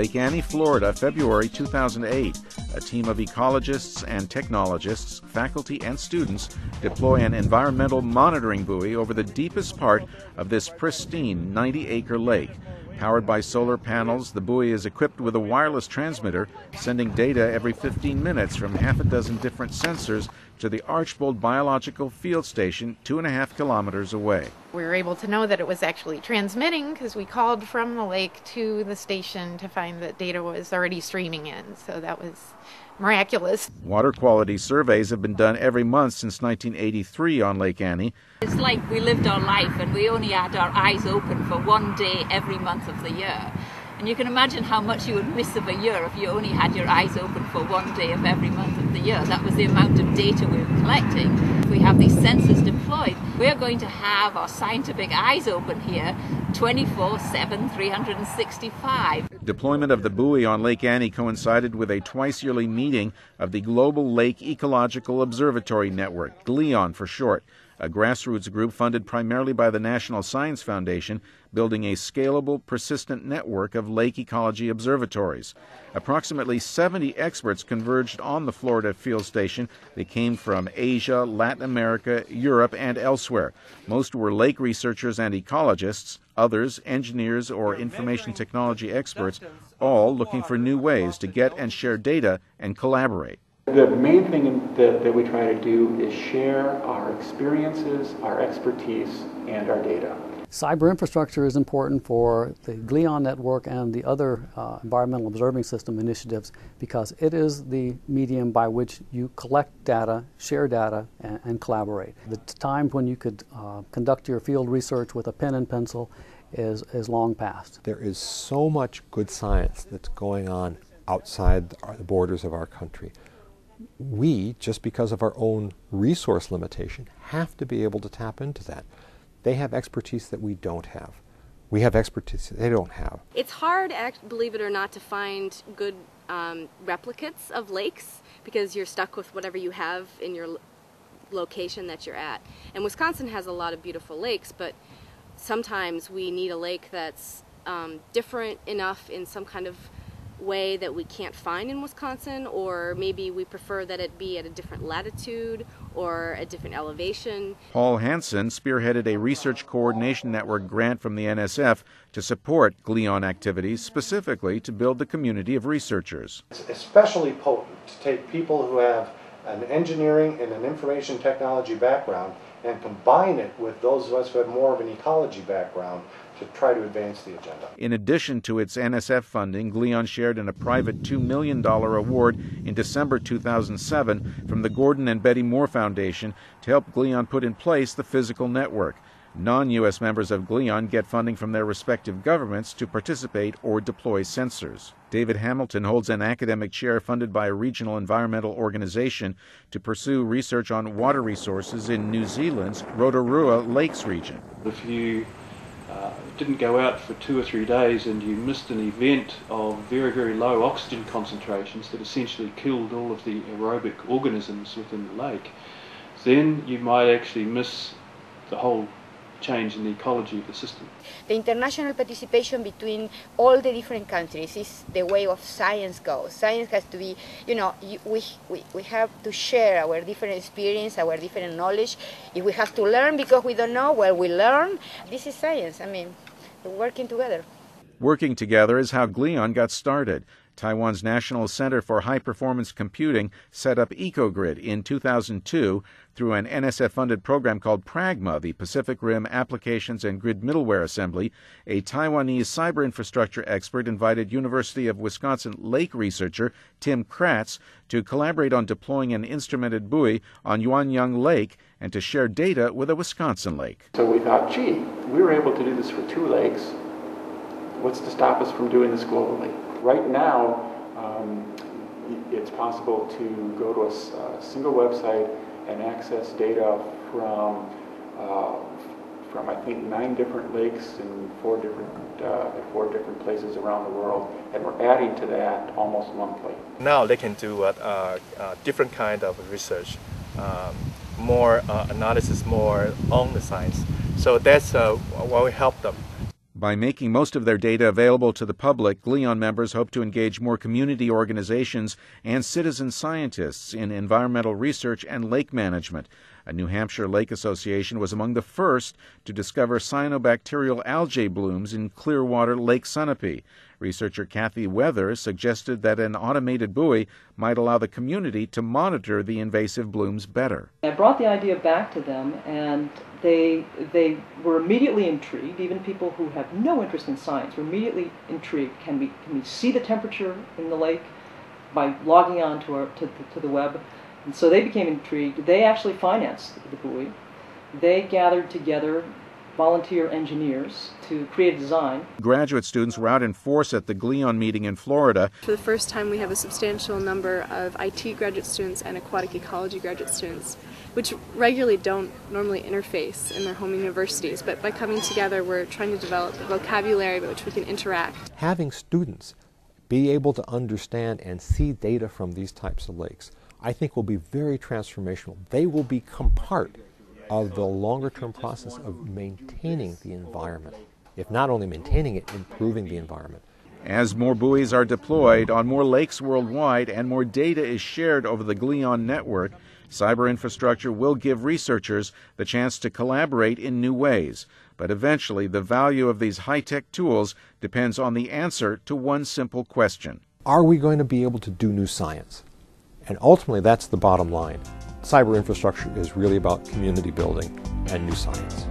Lake Annie, Florida, February 2008, a team of ecologists and technologists, faculty and students deploy an environmental monitoring buoy over the deepest part of this pristine 90-acre lake. Powered by solar panels, the buoy is equipped with a wireless transmitter, sending data every 15 minutes from half a dozen different sensors to the Archbold Biological Field Station, 2.5 kilometers away. We were able to know that it was actually transmitting because we called from the lake to the station to find that data was already streaming in, so that was miraculous. Water quality surveys have been done every month since 1983 on Lake Annie. It's like we lived our life and we only had our eyes open for one day every month of the year. And you can imagine how much you would miss of a year if you only had your eyes open for one day of every month of the year. That was the amount of data we were collecting. If we have these sensors deployed, we're going to have our scientific eyes open here 24/7, 365. Deployment of the buoy on Lake Annie coincided with a twice-yearly meeting of the Global Lake Ecological Observatory Network, GLEON for short, a grassroots group funded primarily by the National Science Foundation, building a scalable, persistent network of lake ecology observatories. Approximately 70 experts converged on the Florida field station. They came from Asia, Latin America, Europe, and elsewhere. Most were lake researchers and ecologists, others engineers or information technology experts, all looking for new ways to get and share data and collaborate. The main thing that we try to do is share our experiences, our expertise, and our data. Cyber infrastructure is important for the GLEON network and the other environmental observing system initiatives because it is the medium by which you collect data, share data, and collaborate. The time when you could conduct your field research with a pen and pencil is long past. There is so much good science that's going on outside the borders of our country. We, just because of our own resource limitation, have to be able to tap into that. They have expertise that we don't have. We have expertise that they don't have. It's hard, believe it or not, to find good replicates of lakes because you're stuck with whatever you have in your location that you're at. And Wisconsin has a lot of beautiful lakes, but sometimes we need a lake that's different enough in some kind of way that we can't find in Wisconsin, or maybe we prefer that it be at a different latitude or a different elevation. Paul Hansen spearheaded a Research Coordination Network grant from the NSF to support GLEON activities, specifically to build the community of researchers. It's especially potent to take people who have an engineering and an information technology background and combine it with those of us who have more of an ecology background to try to advance the agenda. In addition to its NSF funding, GLEON shared in a private $2 million award in December 2007 from the Gordon and Betty Moore Foundation to help GLEON put in place the physical network. Non-U.S. members of GLEON get funding from their respective governments to participate or deploy sensors. David Hamilton holds an academic chair funded by a regional environmental organization to pursue research on water resources in New Zealand's Rotorua Lakes region. If you didn't go out for 2 or 3 days and you missed an event of very, very low oxygen concentrations that essentially killed all of the aerobic organisms within the lake, then you might actually miss the whole change in the ecology of the system. The international participation between all the different countries is the way of science goes. Science has to be, you know, we have to share our different experience, our different knowledge. If we have to learn because we don't know, well, we learn. This is science. I mean, working together. Working together is how GLEON got started. Taiwan's National Center for High-Performance Computing set up EcoGrid in 2002 through an NSF-funded program called PRAGMA, the Pacific Rim Applications and Grid Middleware Assembly. A Taiwanese cyber infrastructure expert invited University of Wisconsin lake researcher Tim Kratz to collaborate on deploying an instrumented buoy on Yuanyang Lake and to share data with a Wisconsin lake. So we thought, gee, we were able to do this for 2 lakes. What's to stop us from doing this globally? Right now, it's possible to go to a single website and access data from I think 9 different lakes in 4 different places around the world, and we're adding to that almost monthly. Now they can do different kind of research, more analysis, more on the science. So that's what will help them. By making most of their data available to the public, GLEON members hope to engage more community organizations and citizen scientists in environmental research and lake management. A New Hampshire lake association was among the first to discover cyanobacterial algae blooms in Clearwater Lake Sunapee. Researcher Kathy Weathers suggested that an automated buoy might allow the community to monitor the invasive blooms better. I brought the idea back to them, and they were immediately intrigued. Even people who have no interest in science were immediately intrigued. Can we see the temperature in the lake by logging on to the web? And so they became intrigued. They actually financed the buoy. They gathered together volunteer engineers to create a design. Graduate students were out in force at the GLEON meeting in Florida. For the first time, we have a substantial number of IT graduate students and aquatic ecology graduate students, which regularly don't normally interface in their home universities. But by coming together, we're trying to develop a vocabulary by which we can interact. Having students be able to understand and see data from these types of lakes, I think, will be very transformational. They will become part of the longer-term process of maintaining the environment. If not only maintaining it, improving the environment. As more buoys are deployed on more lakes worldwide and more data is shared over the GLEON network, cyber infrastructure will give researchers the chance to collaborate in new ways. But eventually, the value of these high-tech tools depends on the answer to one simple question. Are we going to be able to do new science? And ultimately, that's the bottom line. Cyber infrastructure is really about community building and new science.